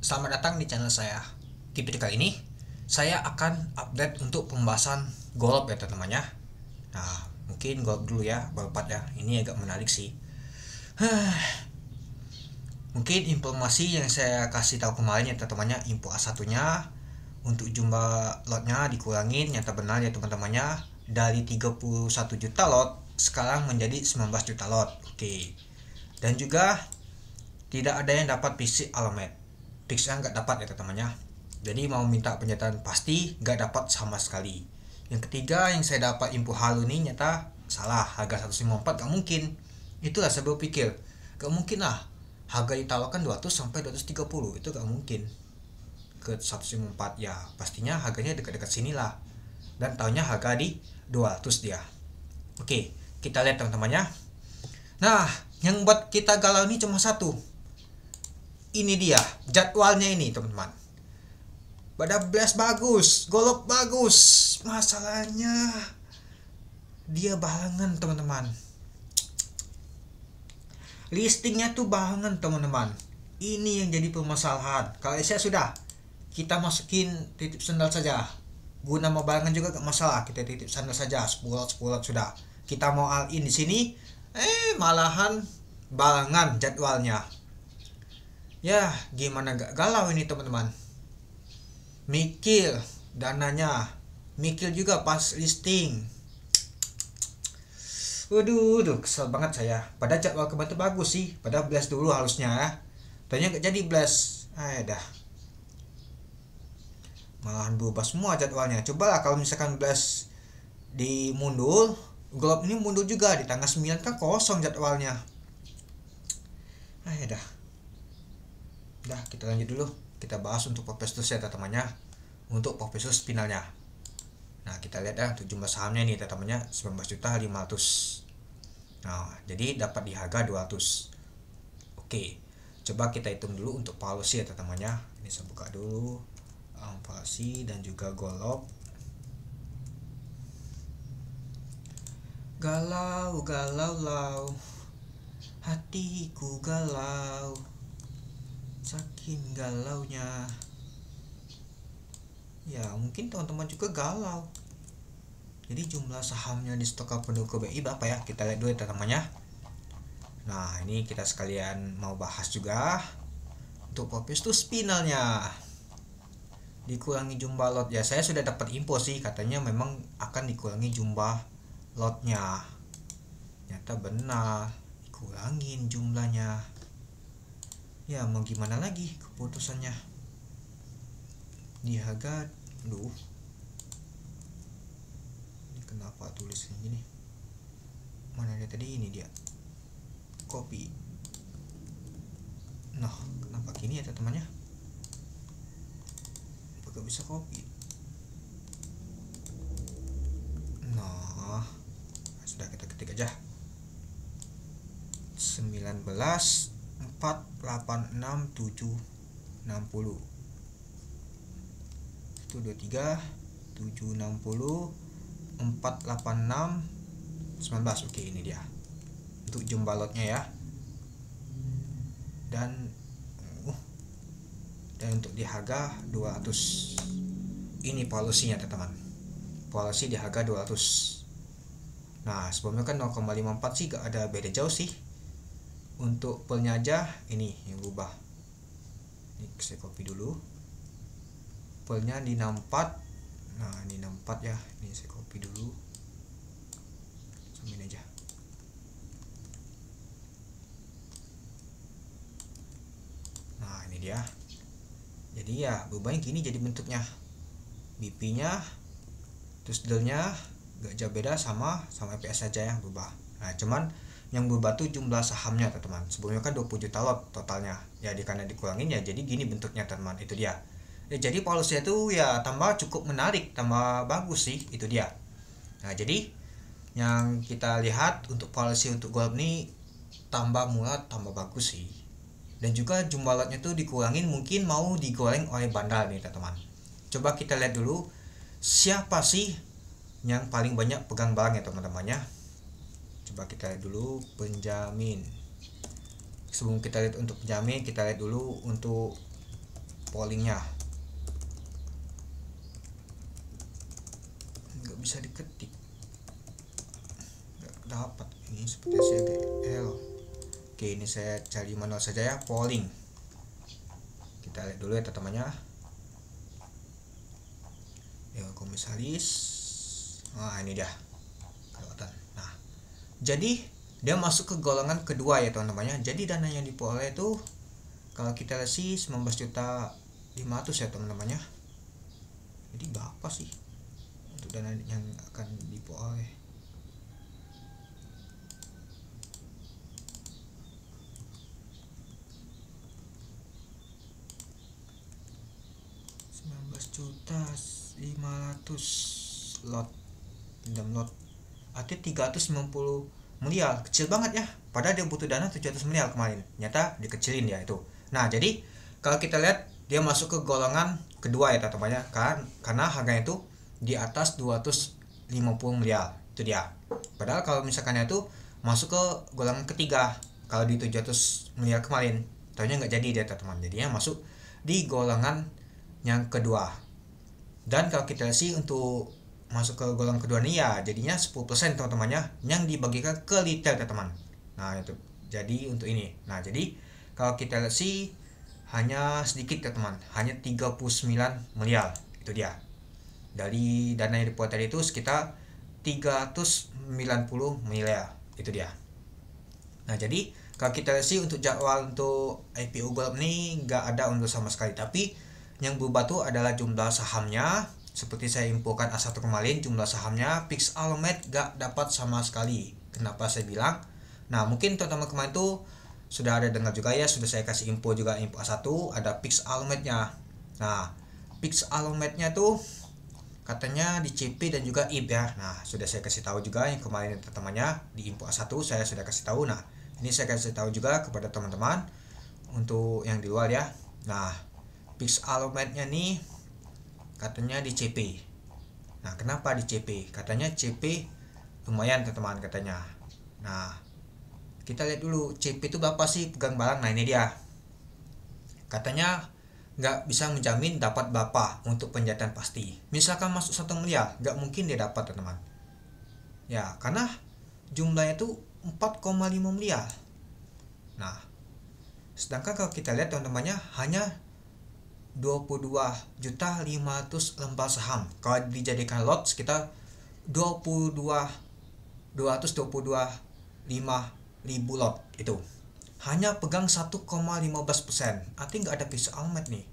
Selamat datang di channel saya. Di video kali ini saya akan update untuk pembahasan golf ya teman-teman ya. Nah, mungkin golf dulu ya, Bapak ya. Ini agak menarik sih. Mungkin informasi yang saya kasih tahu kemarin ya teman-teman ya, info A1-nya untuk jumlah lotnya dikurangin nyata benar ya teman-teman ya. Dari 31 juta lot sekarang menjadi 19 juta lot. Oke. Dan juga tidak ada yang dapat PT Almed. Fixnya nggak dapat ya teman-teman ya. Jadi mau minta pernyataan pasti nggak dapat sama sekali. Yang ketiga yang saya dapat info halu ini nyata salah. Harga 154 nggak mungkin. Itulah saya berpikir. Nggak mungkin lah. Harga ditawarkan 200 sampai 230 itu nggak mungkin. Ke 154 ya pastinya harganya dekat-dekat sinilah. Dan tahunya harga di 200 dia. Oke, kita lihat teman-teman ya. Nah, yang buat kita galau ini cuma satu. Ini dia jadwalnya ini teman-teman. Pada blast bagus, golok bagus. Masalahnya dia balangan teman-teman. Listingnya tuh balangan teman-teman. Ini yang jadi permasalahan. Kalau saya sudah kita masukin titip sandal saja. Guna mau balangan juga gak masalah. Kita titip sandal saja 10 lot sudah. Kita mau all in di sini malahan balangan jadwalnya. Ya, gimana gak galau ini teman-teman. Mikir dananya, mikir juga pas listing. Waduh, kesel banget saya. Padahal jadwal kemarin bagus sih. Padahal blast dulu harusnya ya. Ternyata gak jadi blast. Dah. Malahan berubah semua jadwalnya. Cobalah kalau misalkan blast dimundur, golf ini mundur juga. Di tanggal 9 kan kosong jadwalnya. Dah. Nah, kita lanjut dulu. Kita bahas untuk Popestus ya teman-temannya. Untuk Popestus finalnya. Nah, kita lihat ya jumlah sahamnya nih teman-temannya 19.500.000. Nah, jadi dapat di harga 200. Oke. Coba kita hitung dulu untuk valuasi ya teman-temannya. Ini saya buka dulu valuasi dan juga golok. Galau, galau, lau. Hatiku galau. Saking galaunya. Ya mungkin teman-teman juga galau. Jadi jumlah sahamnya di stok penduduk BEI berapa ya? Kita lihat dulu teman-temannya. Nah ini kita sekalian mau bahas juga untuk Popestus finalnya. Dikurangi jumlah lot ya. Saya sudah dapat info sih katanya memang akan dikurangi jumlah lotnya. Nyata benar dikurangin jumlahnya. Ya mau gimana lagi keputusannya di harga. Aduh, ini kenapa tulisnya gini? Mana dia tadi, ini dia copy. Nah kenapa gini ya temannya? Apakah bisa copy? Nah sudah, kita ketik aja 19 486 760 123 760 486 19. Oke, ini dia untuk jumlah lotnya ya. Dan untuk di harga 200. Ini valuasinya teman-teman. Valuasi di harga 200. Nah sebelumnya kan 0,54 sih, gak ada beda jauh sih. Untuk pelnya aja ini yang berubah. Ini saya copy dulu. Pelnya di 64. Nah, ini 64 ya. Ini saya copy dulu. Samain aja. Nah, ini dia. Jadi ya, berubahnya gini jadi bentuknya. BP-nya terus delnya gak jauh beda sama EPS aja ya berubah. Nah, cuman yang berubah tuh jumlah sahamnya teman-teman. Sebelumnya kan 20 juta lot totalnya. Ya karena dikurangin ya jadi gini bentuknya teman-teman. Itu dia. Ya jadi valuasinya tuh ya tambah cukup menarik, tambah bagus sih, itu dia. Nah, jadi yang kita lihat untuk valuasi untuk golf ini tambah murah, tambah bagus sih. Dan juga jumlah lotnya tuh dikurangin, mungkin mau digoreng oleh bandar nih teman-teman. Coba kita lihat dulu siapa sih yang paling banyak pegang barang ya teman-temannya. Coba kita lihat dulu penjamin. Sebelum kita lihat untuk penjamin, kita lihat dulu untuk pollingnya. Nggak bisa diketik, nggak dapat. Ini seperti CDL. Oke, ini saya cari manual saja ya, polling. Kita lihat dulu ya teman-temannya. Dewan komisaris. Nah, ini dia. Kelewatan. Nah, jadi dia masuk ke golongan kedua ya teman-temannya. Jadi dana yang diperoleh itu kalau kita kasih 19.500.000 ya teman-temannya. Jadi berapa sih untuk dana yang akan diperoleh? Juta 500 lot, dendam lot, artinya 390 miliar, kecil banget ya. Padahal dia butuh dana 700 miliar kemarin, nyata dikecilin ya itu. Nah, jadi kalau kita lihat dia masuk ke golongan kedua ya teman-temannya, kan karena harganya itu di atas 250 miliar, itu dia. Padahal kalau misalkan itu masuk ke golongan ketiga, kalau di 700 miliar kemarin, tahunya nggak jadi dia teman-teman. Jadinya masuk di golongan yang kedua. Dan kalau kita sih untuk masuk ke golongan kedua ini ya jadinya 10% teman-temannya yang dibagikan ke liter teman-teman. Nah, itu jadi untuk ini. Nah, jadi kalau kita sih hanya sedikit teman-teman, hanya 39 miliar, itu dia. Dari dana yang diperoleh tadi itu sekitar 390 miliar, itu dia. Nah, jadi kalau kita sih untuk jadwal untuk IPO GOLF ini nggak ada undur sama sekali, tapi yang berubah itu adalah jumlah sahamnya. Seperti saya infokan A1 kemarin, jumlah sahamnya PT Almed gak dapat sama sekali. Kenapa saya bilang? Nah, mungkin teman-teman kemarin tuh sudah ada dengar juga ya, sudah saya kasih info juga, info A1 ada PT Almed-nya. Nah, PT Almed-nya tuh katanya di CP dan juga IB ya. Nah, sudah saya kasih tahu juga yang kemarin teman-temannya di info A1 saya sudah kasih tahu. Nah, ini saya kasih tahu juga kepada teman-teman untuk yang di luar ya. Nah, Fix Almed-nya nih katanya di CP. Nah, kenapa di CP? Katanya CP lumayan teman-teman katanya. Nah, kita lihat dulu CP itu berapa sih pegang barang. Nah, ini dia. Katanya nggak bisa menjamin dapat berapa untuk penjatan pasti. Misalkan masuk 1 miliar, nggak mungkin dia dapat teman-teman. Ya, karena jumlahnya itu 4,5 miliar. Nah, sedangkan kalau kita lihat teman-temannya hanya 22.500 lembar saham. Kalau dijadikan lot sekitar 225.000 lot itu. Hanya pegang 1,15%. Artinya nggak ada Pisa Almed nih.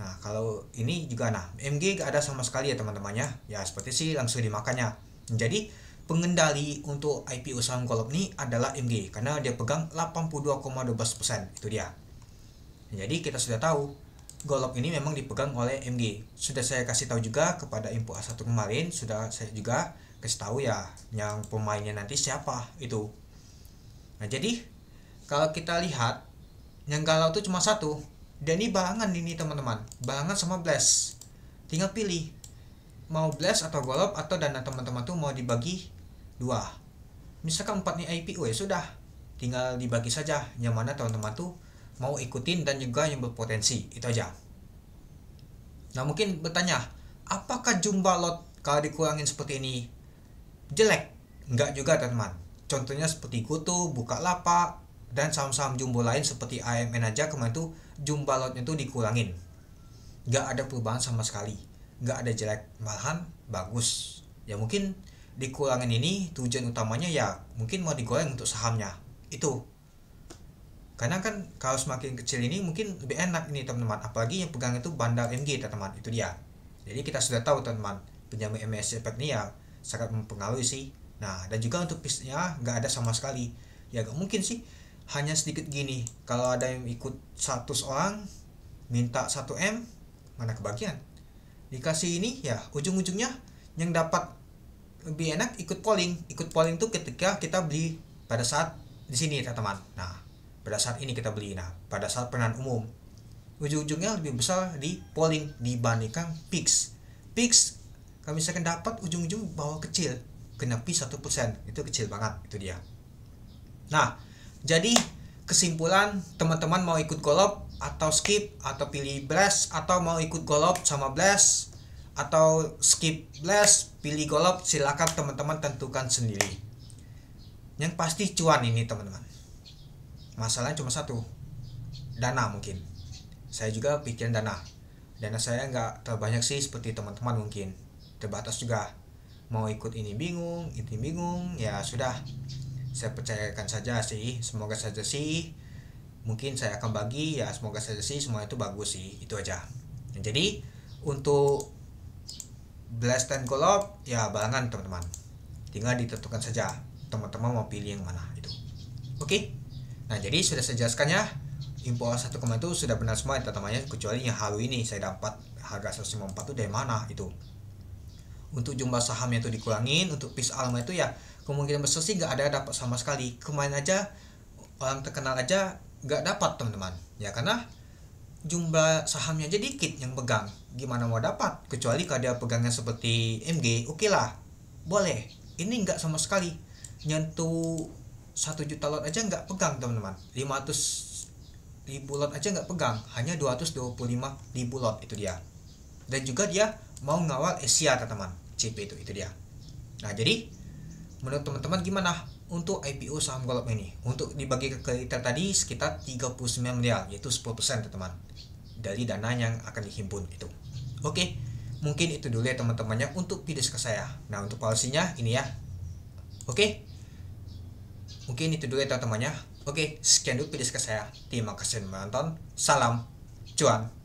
Nah, kalau ini juga nah, MG nggak ada sama sekali ya teman-temannya. Ya seperti sih langsung dimakannya. Jadi pengendali untuk IPO saham GOLF ini adalah MG karena dia pegang 82,12%, itu dia. Jadi kita sudah tahu GOLF ini memang dipegang oleh MG. Sudah saya kasih tahu juga kepada info A1 kemarin, sudah saya juga kasih tahu ya yang pemainnya nanti siapa itu. Nah, jadi kalau kita lihat yang galau itu cuma satu. Dan ini balangan ini teman-teman, balangan sama blast. Tinggal pilih mau blast atau GOLF, atau dana teman-teman tuh mau dibagi dua. Misalkan 4 nih IPO ya sudah, tinggal dibagi saja yang mana teman-teman tuh mau ikutin dan juga yang berpotensi, itu aja. Nah, mungkin bertanya, apakah jumlah lot kalau dikurangin seperti ini jelek? Enggak juga teman-teman. Contohnya seperti GoTo, Bukalapak, dan saham-saham jumbo lain seperti AMN aja kemarin tuh jumlah lotnya tuh dikurangin, enggak ada perubahan sama sekali, enggak ada jelek, malahan bagus. Ya mungkin dikurangin ini tujuan utamanya ya mungkin mau digoreng untuk sahamnya itu. Karena kan kalau semakin kecil ini mungkin lebih enak ini teman-teman. Apalagi yang pegang itu bandar MG teman-teman, itu dia. Jadi kita sudah tahu teman-teman, penjamin MS Efek ini ya sangat mempengaruhi sih. Nah, dan juga untuk pisnya nggak ada sama sekali. Ya nggak mungkin sih hanya sedikit gini. Kalau ada yang ikut 100 orang minta 1M, mana kebagian. Dikasih ini ya ujung-ujungnya yang dapat lebih enak ikut polling. Ikut polling itu ketika kita beli pada saat di sini teman-teman. Nah, pada saat ini kita beli, nah pada saat penahan umum ujung-ujungnya lebih besar di polling dibandingkan fix. Fix kalau misalkan dapat ujung-ujung bawah kecil, kena P 1%, itu kecil banget, itu dia. Nah, jadi kesimpulan teman-teman mau ikut GOLF atau skip, atau pilih blast, atau mau ikut golop sama blast, atau skip blast pilih golop, silakan teman-teman tentukan sendiri. Yang pasti cuan ini teman-teman, masalahnya cuma satu, dana. Mungkin saya juga pikirin dana saya nggak terbanyak sih seperti teman-teman, mungkin terbatas juga. Mau ikut ini bingung, itu bingung, ya sudah, saya percayakan saja sih, semoga saja sih, mungkin saya akan bagi, ya semoga saja sih semua itu bagus sih, itu aja. Jadi untuk blast and golop ya balangan teman-teman, tinggal ditentukan saja teman-teman mau pilih yang mana itu. Oke, nah jadi sudah saya jelaskan ya, info 1,1 sudah benar semua teman-temannya, kecuali yang hari ini saya dapat harga 154 itu dari mana itu. Untuk jumlah sahamnya itu dikurangin, untuk PT Almed itu ya kemungkinan besar sih gak ada dapat sama sekali. Kemarin aja orang terkenal aja gak dapat teman-teman, ya karena jumlah sahamnya aja dikit yang pegang, gimana mau dapat. Kecuali kalau dia pegangnya seperti MG, oke lah, boleh. Ini gak sama sekali, nyentuh 1 juta lot aja gak pegang teman-teman, 500.000 lot aja gak pegang, hanya 225.000 lot itu dia. Dan juga dia mau ngawal Asia teman-teman, CP itu dia. Nah jadi menurut teman-teman gimana untuk IPO saham golop ini? Untuk dibagi ke kreditor tadi sekitar 39 miliar, yaitu 10% teman-teman dari dana yang akan dihimpun itu. Oke, mungkin itu dulu ya teman-temannya untuk video ke saya. Nah untuk polisinya ini ya. Oke, mungkin itu dulu ya teman-temannya. Oke, sekian dulu video ke saya. Terima kasih menonton. Salam cuan.